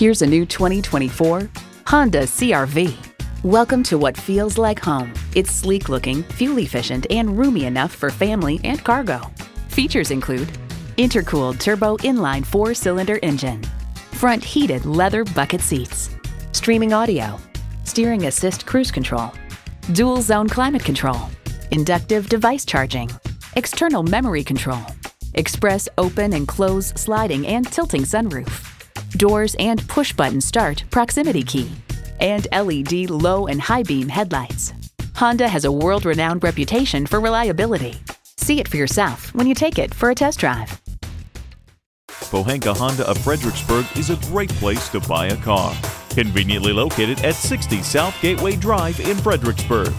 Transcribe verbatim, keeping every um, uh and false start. Here's a new twenty twenty-four Honda C R V. Welcome to what feels like home. It's sleek looking, fuel efficient, and roomy enough for family and cargo. Features include intercooled turbo inline four-cylinder engine, front heated leather bucket seats, streaming audio, steering assist cruise control, dual zone climate control, inductive device charging, external memory control, express open and close sliding and tilting sunroof, doors and push-button start proximity key, and L E D low and high beam headlights. Honda has a world-renowned reputation for reliability. See it for yourself when you take it for a test drive. Pohanka Honda of Fredericksburg is a great place to buy a car. Conveniently located at sixty South Gateway Drive in Fredericksburg.